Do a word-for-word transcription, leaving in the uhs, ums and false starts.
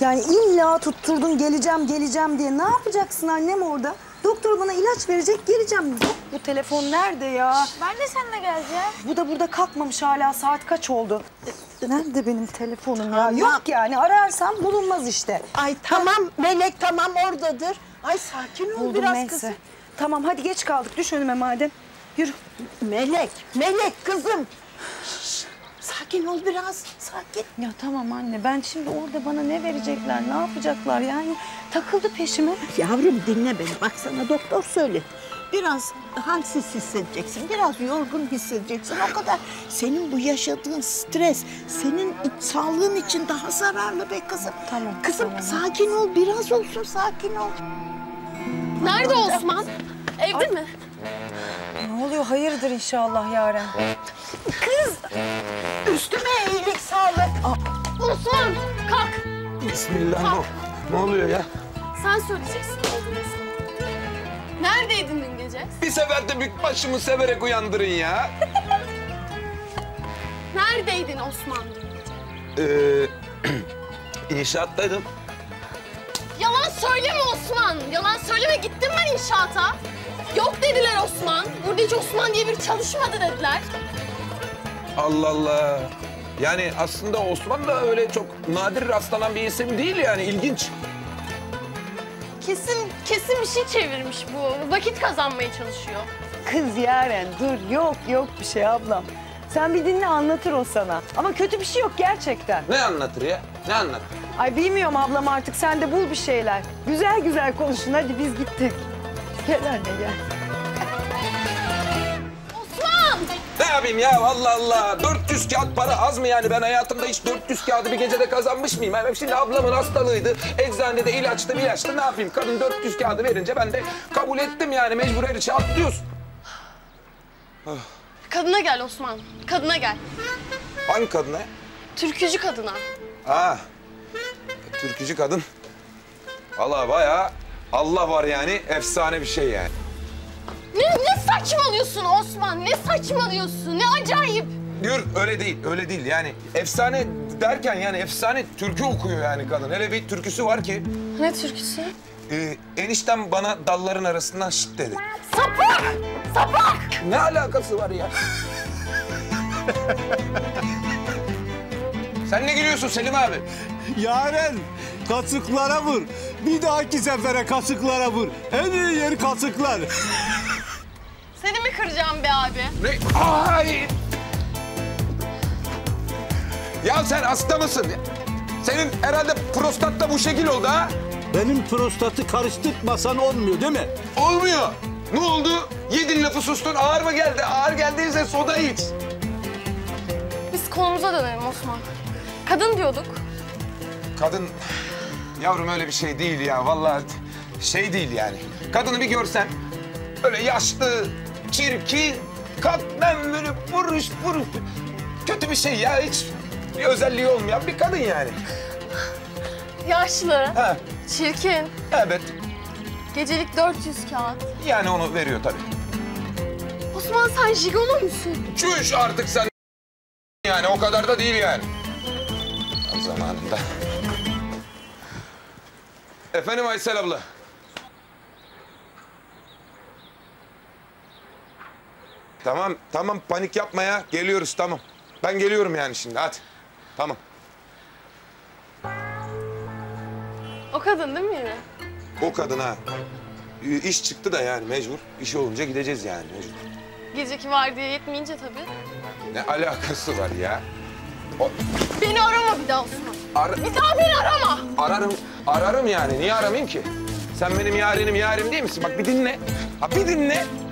Yani illa tutturdun geleceğim geleceğim diye. Ne yapacaksın annem orada? Doktor bana ilaç verecek, geleceğim. Yok, bu telefon nerede ya? Şişt, ben de seninle geleceğim. Bu da burada kalkmamış hala. Saat kaç oldu? Nerede benim telefonum ya? Yok yani, ararsam bulunmaz işte. Ay tamam Melek, tamam oradadır. Ay sakin ol biraz kızım. Tamam hadi geç kaldık, düş önüme madem. Yürü. Melek, Melek kızım. Şişt, sakin ol biraz, sakin. Ya tamam anne, ben şimdi orada bana ne verecekler, ne yapacaklar yani? Takıldı peşime. Yavrum dinle beni, bak sana doktor söyledi. Biraz halsiz hissedeceksin, biraz yorgun hissedeceksin, o kadar. Senin bu yaşadığın stres, senin sağlığın için daha zararlı be kızım. Tamam. Kızım tamam. Sakin ol, biraz olsun sakin ol. Nerede Osman? Evde mi? Ne oluyor, hayırdır inşallah Yaren. Kız! Üstüme iyilik sağlık. Osman kalk. Bismillah. Ne oluyor ya? Sen söyleyeceksin. Neredeydin dün gece? Bir sefer de bükbaşımı severek uyandırın ya. Neredeydin Osman dün gece? Ee, inşaattaydım. Yalan söyleme Osman. Yalan söyleme, gittim ben inşaata. Yok dediler Osman. Burada hiç Osman diye biri çalışmadı dediler. Allah Allah. Yani aslında Osman da öyle çok nadir rastlanan bir isim değil yani, ilginç. Kesin, kesin bir şey çevirmiş bu. Vakit kazanmaya çalışıyor. Kız Yaren dur, yok yok bir şey ablam. Sen bir dinle, anlatır o sana. Ama kötü bir şey yok gerçekten. Ne anlatır ya? Ne anlatır? Ay bilmiyorum ablam artık, sen de bul bir şeyler. Güzel güzel konuşun, hadi biz gittik. Gel anne gel. Osman! Ne yapayım ya Allah Allah. dört yüz kağıt para az mı yani? Ben hayatımda hiç dört yüz kağıdı bir gecede kazanmış mıyım? Yani şimdi ablamın hastalığıydı. Eczanede ilaçtı bir ilaçtı, ne yapayım? Kadın dört yüz kağıdı verince ben de kabul ettim yani. Mecbur her içi atlıyorsun. Ah. Kadına gel Osman. Kadına gel. Hangi kadına? Türkücü kadına. Ha. Türkücü kadın. Vallahi bayağı Allah var yani, efsane bir şey yani. Ne, ne saçmalıyorsun Osman, ne saçmalıyorsun, ne acayip. Dur, öyle değil, öyle değil yani. Efsane derken yani efsane türkü okuyor yani kadın. Hele bir türküsü var ki. Ne türküsü? Ee, eniştem bana dalların arasından şit dedi. Sapık! Sapık! Ne alakası var ya? Sen ne gülüyorsun Selim abi? Yaren, kasıklara vur. Bir dahaki sefere kasıklara vur. En iyi yeri kasıklar. Seni mi kıracağım be abi? Ne? Ay! Ya sen hasta mısın? Senin herhalde prostat da bu şekil oldu ha? Benim prostatı karıştırmasan olmuyor değil mi? Olmuyor. Ne oldu? Yedin lafı sustun, ağır mı geldi? Ağır geldiyse soda iç. Biz konumuza dönelim Osman. Kadın diyorduk. Kadın... Yavrum öyle bir şey değil ya, vallahi şey değil yani. Kadını bir görsen, öyle yaşlı, çirkin, katmen böyle buruş buruş... Kötü bir şey ya, hiç bir özelliği olmayan bir kadın yani. Yaşlı, ha. Çirkin. Evet. Gecelik dört yüz kağıt. Yani onu veriyor tabii. Osman sen jigolo musun? Çüş artık sen yani, o kadar da değil yani. Zamanında. Efendim Aysel abla. Tamam, tamam panik yapma ya. Geliyoruz tamam. Ben geliyorum yani şimdi hadi. Tamam. O kadın değil mi yine? O kadın ha. İş çıktı da yani mecbur. İşi olunca gideceğiz yani mecbur. Geceki vardiya yetmeyince tabii. Ne alakası var ya? O... Beni arama bir daha Osman. Ar bir daha beni arama. Ararım, ararım yani. Niye aramayayım ki? Sen benim yarenim, yarim değil misin? Bak bir dinle. Ha bir dinle.